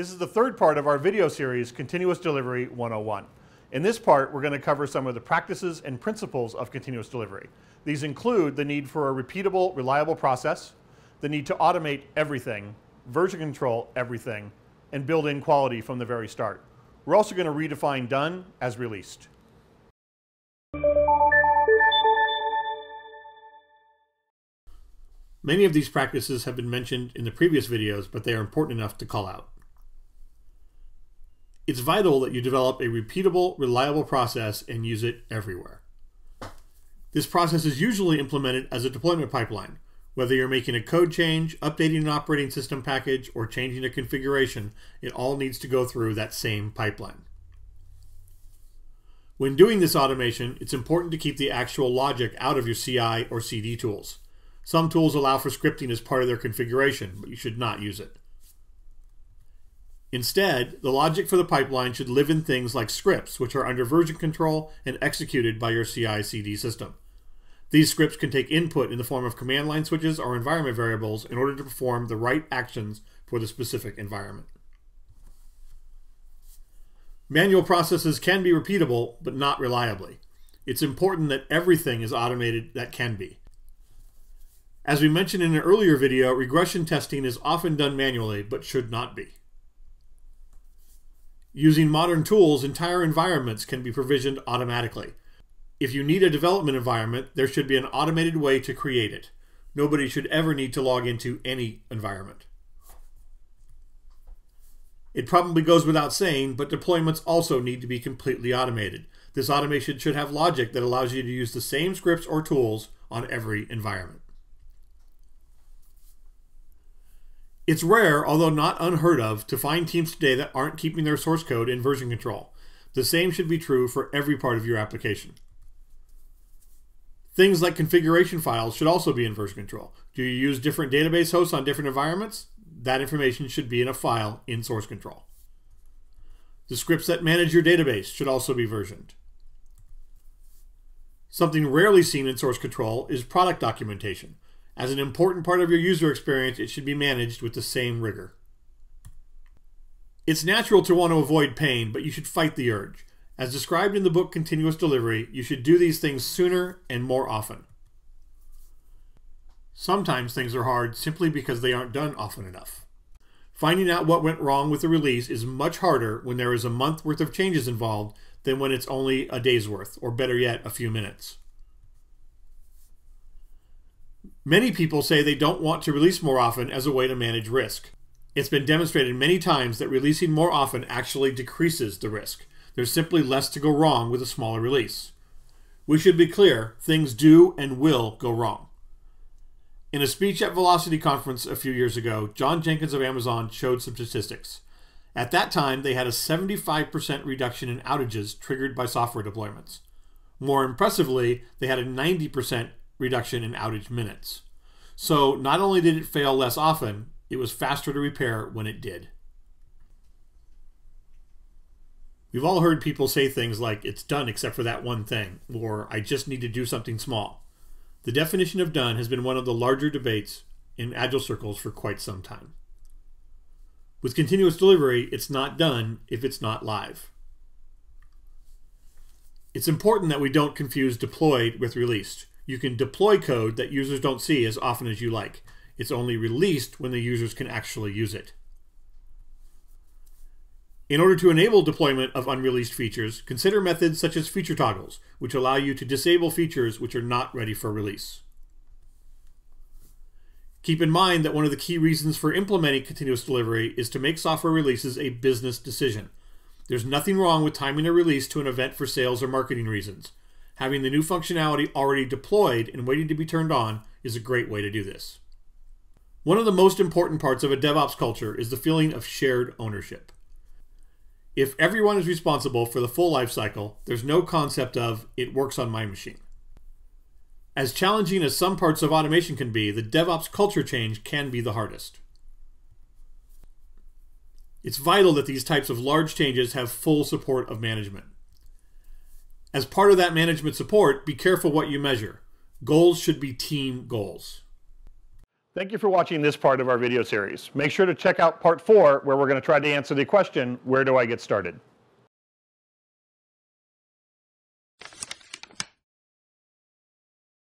This is the third part of our video series, Continuous Delivery 101. In this part, we're going to cover some of the practices and principles of continuous delivery. These include the need for a repeatable, reliable process, the need to automate everything, version control everything, and build in quality from the very start. We're also going to redefine done as released. Many of these practices have been mentioned in the previous videos, but they are important enough to call out. It's vital that you develop a repeatable, reliable process and use it everywhere. This process is usually implemented as a deployment pipeline, whether you're making a code change, updating an operating system package, or changing a configuration, it all needs to go through that same pipeline. When doing this automation, it's important to keep the actual logic out of your CI or CD tools. Some tools allow for scripting as part of their configuration, but you should not use it. Instead, the logic for the pipeline should live in things like scripts, which are under version control and executed by your CI/CD system. These scripts can take input in the form of command line switches or environment variables in order to perform the right actions for the specific environment. Manual processes can be repeatable, but not reliably. It's important that everything is automated that can be. As we mentioned in an earlier video, regression testing is often done manually, but should not be. Using modern tools, entire environments can be provisioned automatically. If you need a development environment, there should be an automated way to create it. Nobody should ever need to log into any environment. It probably goes without saying, but deployments also need to be completely automated. This automation should have logic that allows you to use the same scripts or tools on every environment. It's rare, although not unheard of, to find teams today that aren't keeping their source code in version control. The same should be true for every part of your application. Things like configuration files should also be in version control. Do you use different database hosts on different environments? That information should be in a file in source control. The scripts that manage your database should also be versioned. Something rarely seen in source control is product documentation. As an important part of your user experience, it should be managed with the same rigor. It's natural to want to avoid pain, but you should fight the urge. As described in the book Continuous Delivery, you should do these things sooner and more often. Sometimes things are hard simply because they aren't done often enough. Finding out what went wrong with the release is much harder when there is a month's worth of changes involved than when it's only a day's worth, or better yet, a few minutes. Many people say they don't want to release more often as a way to manage risk. It's been demonstrated many times that releasing more often actually decreases the risk. There's simply less to go wrong with a smaller release. We should be clear, things do and will go wrong. In a speech at Velocity Conference a few years ago, John Jenkins of Amazon showed some statistics. At that time, they had a 75% reduction in outages triggered by software deployments. More impressively, they had a 90% reduction in outage minutes. So not only did it fail less often, it was faster to repair when it did. We've all heard people say things like, it's done except for that one thing, or I just need to do something small. The definition of done has been one of the larger debates in Agile circles for quite some time. With continuous delivery, it's not done if it's not live. It's important that we don't confuse deployed with released. You can deploy code that users don't see as often as you like. It's only released when the users can actually use it. In order to enable deployment of unreleased features, consider methods such as feature toggles, which allow you to disable features which are not ready for release. Keep in mind that one of the key reasons for implementing continuous delivery is to make software releases a business decision. There's nothing wrong with timing a release to an event for sales or marketing reasons. Having the new functionality already deployed and waiting to be turned on is a great way to do this. One of the most important parts of a DevOps culture is the feeling of shared ownership. If everyone is responsible for the full life cycle, there's no concept of, it works on my machine. As challenging as some parts of automation can be, the DevOps culture change can be the hardest. It's vital that these types of large changes have full support of management. As part of that management support, be careful what you measure. Goals should be team goals. Thank you for watching this part of our video series. Make sure to check out part 4, where we're going to try to answer the question, where do I get started?